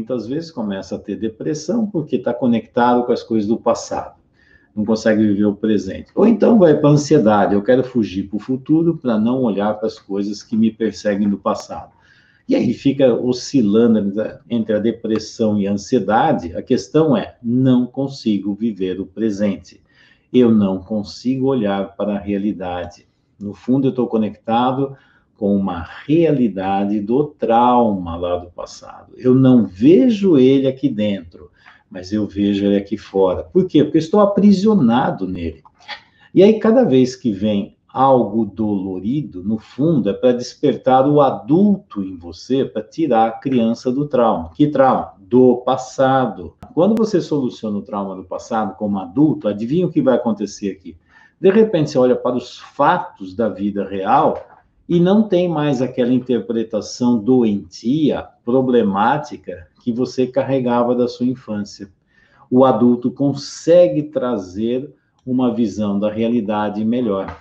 Muitas vezes começa a ter depressão porque está conectado com as coisas do passado, não consegue viver o presente. Ou então vai para a ansiedade, eu quero fugir para o futuro para não olhar para as coisas que me perseguem do passado. E aí fica oscilando entre a depressão e a ansiedade. A questão é, não consigo viver o presente. Eu não consigo olhar para a realidade. No fundo, eu estou conectado com uma realidade do trauma lá do passado. Eu não vejo ele aqui dentro, mas eu vejo ele aqui fora. Por quê? Porque eu estou aprisionado nele. E aí, cada vez que vem algo dolorido, no fundo, é para despertar o adulto em você, para tirar a criança do trauma. Que trauma? Do passado. Quando você soluciona o trauma do passado como adulto, adivinha o que vai acontecer aqui? De repente, você olha para os fatos da vida real e não tem mais aquela interpretação doentia, problemática, que você carregava da sua infância. O adulto consegue trazer uma visão da realidade melhor.